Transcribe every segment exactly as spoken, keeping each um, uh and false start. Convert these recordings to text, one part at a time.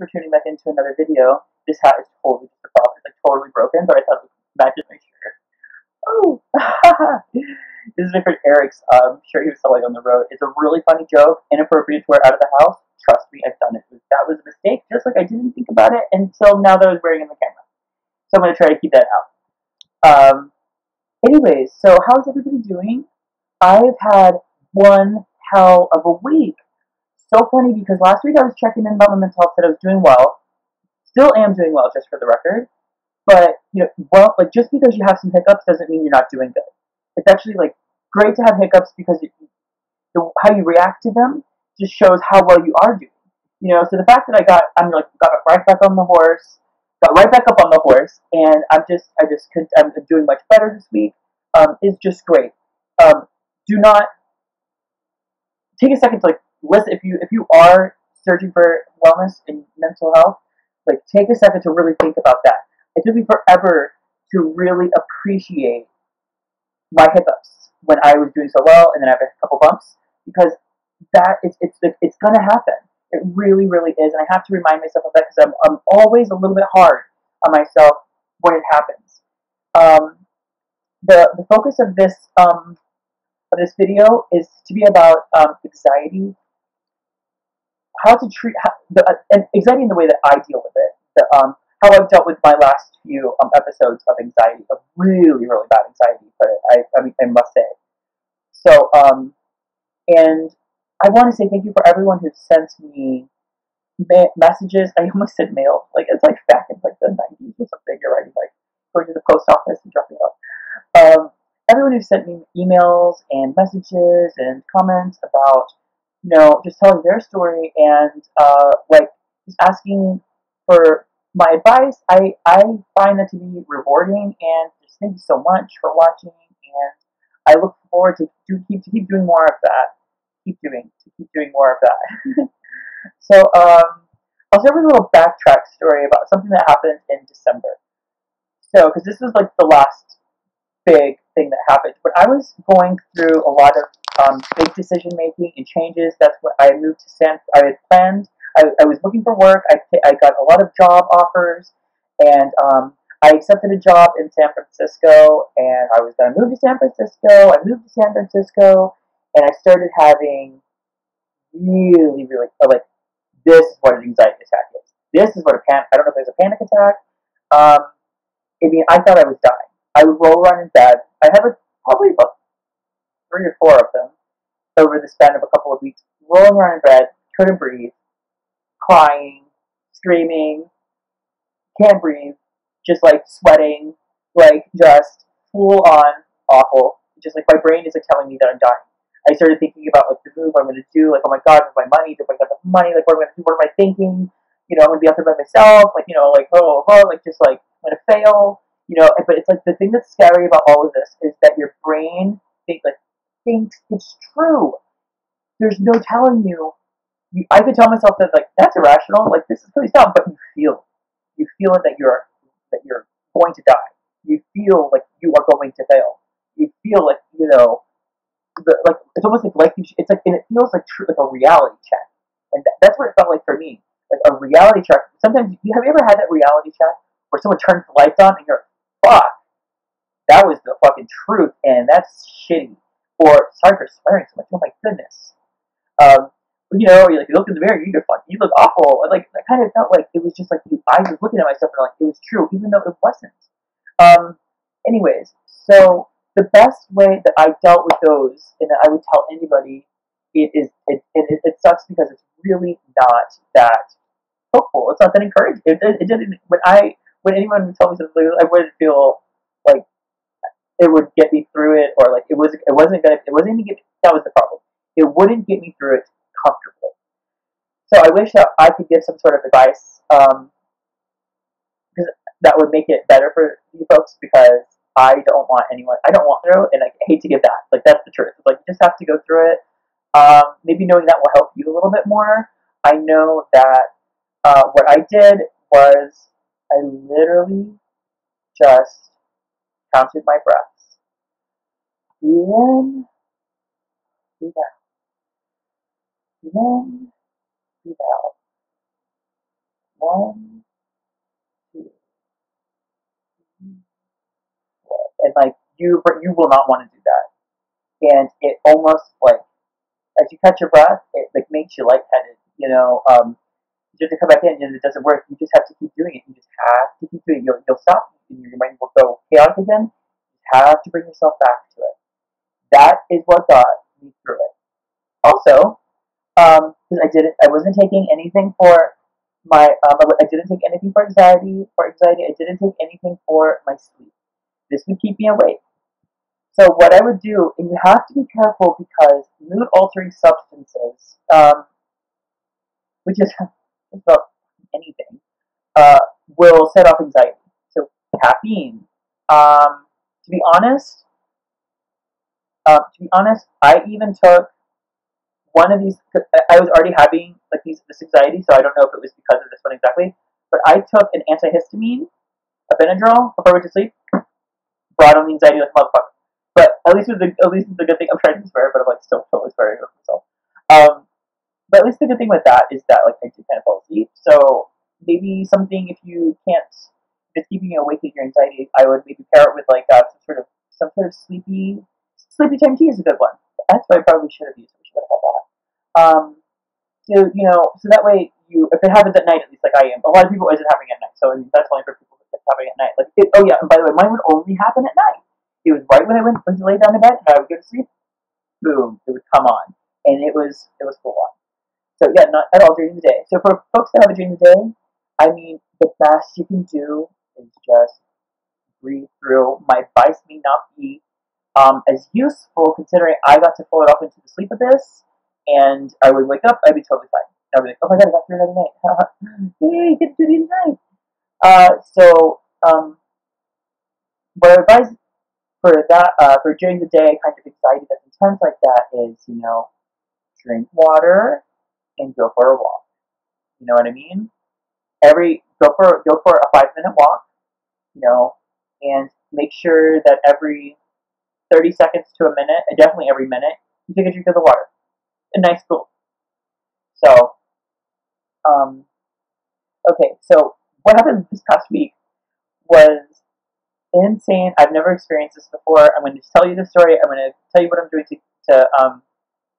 for tuning back into another video. This hat is totally difficult. It's like totally broken, but I thought it would match my shirt. Oh! This is different. Eric's um, shirt he was selling on the road. It's a really funny joke, inappropriate to wear out of the house. Trust me, I've done it. That was a mistake, just like I didn't think about it until now that I was wearing it in the camera. So I'm going to try to keep that out. Um, anyways, so how's everybody doing? I've had one hell of a week. So funny because last week I was checking in about my mental health, said I was doing well. Still am doing well, just for the record. But, you know, well, like, just because you have some hiccups doesn't mean you're not doing good. It's actually, like, great to have hiccups because it, the, how you react to them just shows how well you are doing. You know, so the fact that I got, I'm like, got right back on the horse, got right back up on the horse, and I'm just, I just, could, I'm doing much better this week, um, is just great. Um, do not, take a second to, like, listen, if you, if you are searching for wellness and mental health, like, take a second to really think about that. It took me forever to really appreciate my hiccups when I was doing so well, and then I have a couple bumps, because that is, it's, it's going to happen. It really, really is, and I have to remind myself of that because I'm, I'm always a little bit hard on myself when it happens. Um, the, the focus of this, um, of this video is to be about um, anxiety, how to treat, how, the, uh, anxiety in the way that I deal with it, the, um, how I've dealt with my last few um, episodes of anxiety, of really, really bad anxiety, but I, I, mean, I must say. So, um, and I want to say thank you for everyone who sent me ma messages. I almost said mail. Like, it's like back in like the nineties or something. You're writing, like, going to the post office and dropping it off. Um, everyone who sent me emails and messages and comments about, you know, just telling their story and, uh, like, just asking for my advice. I, I find that to be rewarding, and just thank you so much for watching, and I look forward to, to, keep, to keep doing more of that. Keep doing, to keep doing more of that. So, um, I'll start with a little backtrack story about something that happened in December. So, because this was like the last big thing that happened, but I was going through a lot of um, big decision making and changes. That's what I moved to San. I had planned. I, I was looking for work. I I got a lot of job offers, and um, I accepted a job in San Francisco, and I was going to move to San Francisco. I moved to San Francisco. And I started having really, really, like, this is what an anxiety attack is. This is what a panic, I don't know if it was a panic attack. Um, I mean, I thought I was dying. I would roll around in bed. I had like, probably about three or four of them over the span of a couple of weeks, rolling around in bed, couldn't breathe, crying, screaming, can't breathe, just like sweating, like just full on awful. Just like my brain is like telling me that I'm dying. I started thinking about, like, the move I'm going to do, like, oh my god, with my money, do I have enough money, like, what am I going to do, what am I thinking, you know, I'm going to be out there by myself, like, you know, like, oh, oh, like, just, like, I'm going to fail, you know, but it's, like, the thing that's scary about all of this is that your brain, think, like, thinks it's true. There's no telling you, you, I could tell myself that, like, that's irrational, like, this is pretty dumb, but you feel, you feel it that you're, that you're going to die, you feel like you are going to fail, you feel like, you know, The, like it's almost like life. It's like, and it feels like true, like a reality check, and that, that's what it felt like for me, like a reality check. Sometimes, you have you ever had that reality check where someone turns the lights on and you're, fuck, that was the fucking truth, and that's shitty. Or sorry for swearing so much. Oh my goodness. Um, you know, you like you look in the mirror, you go, fuck, you look awful. And, like, I kind of felt like it was just like I was looking at myself and like it was true, even though it wasn't. Um, anyways, so. The best way that I dealt with those, and that I would tell anybody, it is it, it, it sucks because it's really not that hopeful. It's not that encouraging. It, it, it didn't when I when anyone would tell me something, I wouldn't feel like it would get me through it, or like it was it wasn't gonna it wasn't gonna get me, that was the problem. It wouldn't get me through it comfortably. So I wish that I could give some sort of advice um, because that would make it better for you folks, because I don't want anyone, I don't want through, and I hate to give that, like, that's the truth, it's like, you just have to go through it, um, maybe knowing that will help you a little bit more. I know that, uh, what I did was, I literally just counted my breaths, breathe in, breathe out, breathe in, breathe out, one, two, and like you, you will not want to do that. And it almost like as you catch your breath, it like makes you lightheaded. You know, um, you have to come back in, and it doesn't work. You just have to keep doing it. You just have to keep doing it. You'll, you'll stop, and your mind will go chaotic again. You have to bring yourself back to it. That is what got me through it. Also, um, because I didn't, I wasn't taking anything for my, um, I didn't take anything for anxiety, for anxiety, I didn't take anything for my sleep. This would keep me awake. So what I would do, and you have to be careful because mood-altering substances, um, which is about anything, uh, will set off anxiety. So caffeine. Um, to be honest, uh, to be honest, I even took one of these. I was already having like these this anxiety, so I don't know if it was because of this one exactly. But I took an antihistamine, a Benadryl, before I went to sleep. Brought on the anxiety like a motherfucker. But at least with the at least it's a good thing. I'm trying to swear, but I'm like still totally swearing over myself. Um, But at least the good thing with that is that, like, I do kind of fall asleep. So maybe something, if you can't, if it's keeping you awake with your anxiety, I would maybe pair it with, like, uh, some sort of, some sort of sleepy, sleepy time tea is a good one. That's what I probably should have used. I should have had that. Um, so, you know, so that way you, if it happens at night, at least, like I am, a lot of people isn't having it at night. So I mean, that's only for people that's having it at night. Like, it, oh yeah, and by the way, mine would only happen at night. It was right when I went, went to lay down in bed and I would go to sleep, boom, it would come on. And it was, it was full on. So yeah, not at all during the day. So for folks that have it during the day, I mean, the best you can do is just breathe through. My advice may not be um, as useful considering I got to pull it off into the sleep abyss, and I would wake up, I'd be totally fine. I'd be like, oh my god, I got through another night. Yay, get to do the night. Uh, so um, what I advise for that, uh, for during the day kind of anxiety that's intense like that is, you know, drink water. And go for a walk. You know what I mean? Every go for go for a five minute walk. You know, and make sure that every thirty seconds to a minute, and definitely every minute, you take a drink of the water. A nice cool. So, um, okay. So what happened this past week was insane. I've never experienced this before. I'm going to tell you the story. I'm going to tell you what I'm doing to to um.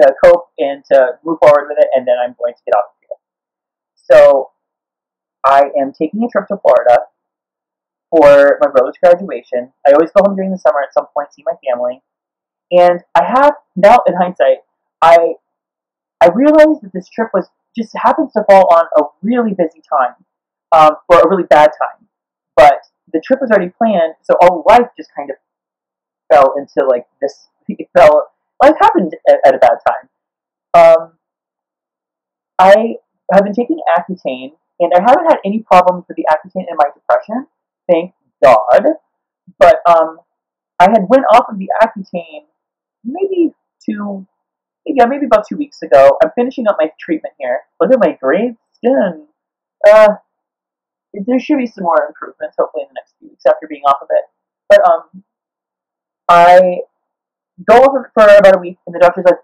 to cope and to move forward with it, and then I'm going to get out of here. So I am taking a trip to Florida for my brother's graduation. I always go home during the summer at some point, see my family. And I have, now in hindsight, I I realized that this trip was just happens to fall on a really busy time, um, or a really bad time. But the trip was already planned, so all life just kind of fell into like this, it fell... Life happened at, at a bad time. Um, I have been taking Accutane, and I haven't had any problems with the Accutane in my depression, thank God. But um, I had went off of the Accutane maybe two, yeah, maybe about two weeks ago. I'm finishing up my treatment here. Look at my grades, skin. Uh, there should be some more improvements, hopefully, in the next few weeks after being off of it. But um, I. go off of it for about a week, and the doctor's like,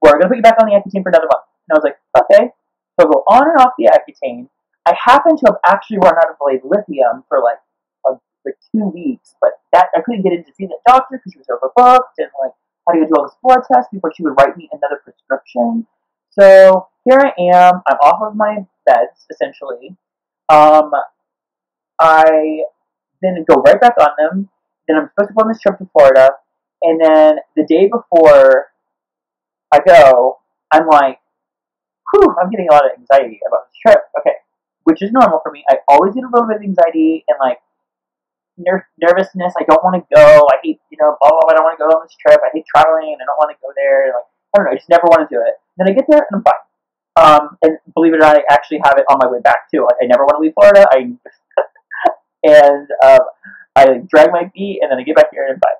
we're going to put you back on the Accutane for another month. And I was like, okay. So I'll go on and off the Accutane. I happen to have actually run out of like, lithium for like, a, like two weeks, but that I couldn't get in to see the doctor because she was overbooked, and like, how do you do all this blood tests before she would write me another prescription. So here I am. I'm off of my meds, essentially. Um, I then go right back on them. Then I'm supposed to go on this trip to Florida. And then the day before I go, I'm like, whew, I'm getting a lot of anxiety about this trip. Okay, which is normal for me. I always get a little bit of anxiety and, like, ner nervousness. I don't want to go. I hate, you know, blah, blah, blah. I don't want to go on this trip. I hate traveling, and I don't want to go there. Like, I don't know. I just never want to do it. And then I get there, and I'm fine. Um, and believe it or not, I actually have it on my way back, too. Like, I never want to leave Florida. I and um, I like, drag my feet, and then I get back here, and I'm fine.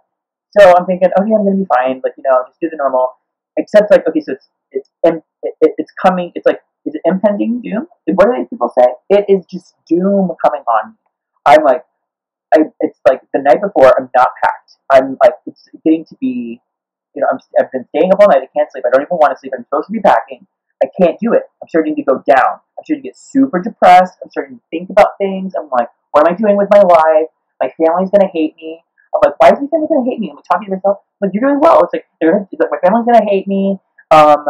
So I'm thinking, okay, I'm going to be fine, like, you know, just do the normal, except, like, okay, so it's, it's, it, it's coming, it's like, is it impending doom? What do these people say? It is just doom coming on. I'm like, I, it's like the night before, I'm not packed. I'm like, it's getting to be, you know, I'm, I've been staying up all night, I can't sleep, I don't even want to sleep, I'm supposed to be packing. I can't do it. I'm starting to go down. I'm starting to get super depressed. I'm starting to think about things. I'm like, what am I doing with my life? My family's going to hate me. I'm like, why is my family going to hate me? I'm like, talking to myself. I'm like, you're doing well. It's like, they're gonna, it's like my family's going to hate me. Um,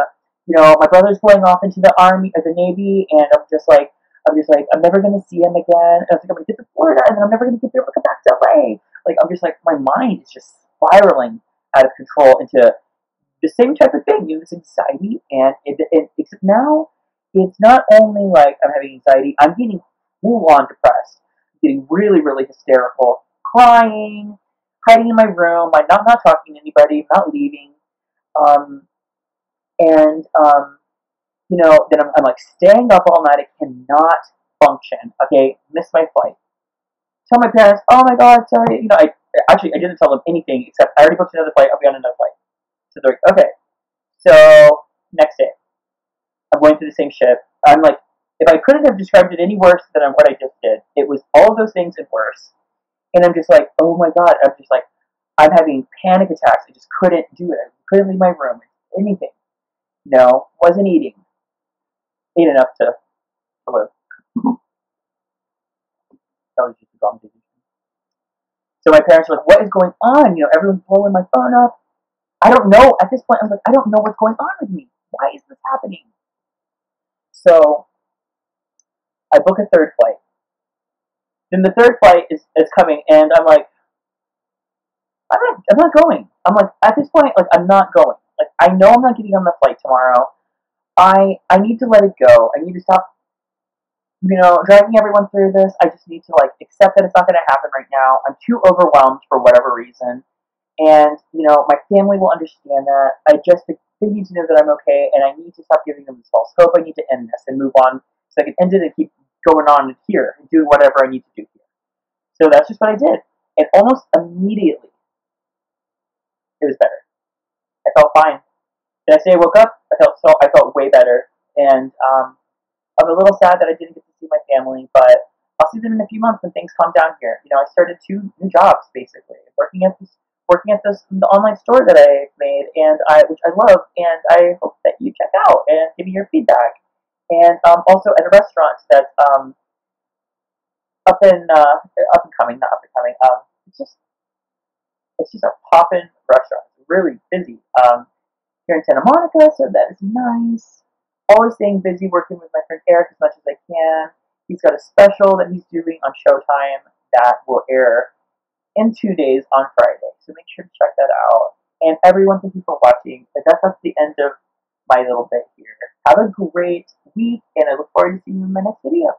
you know, my brother's going off into the army or the Navy, and I'm just like, I'm just like, I'm never going to see him again. And I was like, I'm going to get to Florida, and then I'm never going to be able to come back to L A. Like, I'm just like, my mind is just spiraling out of control into the same type of thing, you know, this anxiety, and it, it, except now, it's not only like I'm having anxiety, I'm getting full-on depressed, I'm getting really, really hysterical, crying, hiding in my room, I'm not, not talking to anybody, I'm not leaving, um, and, um, you know, then I'm, I'm like staying up all night, I cannot function, okay, miss my flight. Tell my parents, oh my god, sorry, you know, I actually, I didn't tell them anything, except I already booked another flight, I'll be on another flight. So they're like, okay, so next day, I'm going through the same shit. I'm like, if I couldn't have described it any worse than what I just did, it was all of those things and worse. And I'm just like, oh my god, I'm just like, I'm having panic attacks. I just couldn't do it. I couldn't leave my room, anything. No, wasn't eating. Ate enough to live. That was just a bomb decision. So my parents are like, what is going on? You know, everyone's blowing my phone up. I don't know. At this point, I'm like, I don't know what's going on with me. Why is this happening? So I book a third flight. Then the third flight is, is coming, and I'm like, I'm not, I'm not going. I'm like, at this point, like, I'm not going. Like, I know I'm not getting on the flight tomorrow. I I need to let it go. I need to stop, you know, dragging everyone through this. I just need to, like, accept that it's not going to happen right now. I'm too overwhelmed for whatever reason. And, you know, my family will understand that. I just, they need to know that I'm okay, and I need to stop giving them this false hope. I need to end this and move on so I can end it and keep going on here and do whatever I need to do here. So that's just what I did. And almost immediately, it was better. I felt fine. The next day I woke up, I felt so, I felt way better. And um, I'm a little sad that I didn't get to see my family, but I'll see them in a few months when things calm down here. You know, I started two new jobs, basically, working at this working at this the online store that I made, and I which I love, and I hope that you check out and give me your feedback. And um, also at a restaurant that's um, up in uh, up and coming, not up and coming. Um, it's just it's just a poppin' restaurant, it's really busy. Um, here in Santa Monica, so that is nice. Always staying busy, working with my friend Eric as much as I can. He's got a special that he's doing on Showtime that will air in two days on Friday. So make sure to check that out. And everyone, thank you for watching. That's at the end of my little bit here. Have a great week, and I look forward to seeing you in my next video.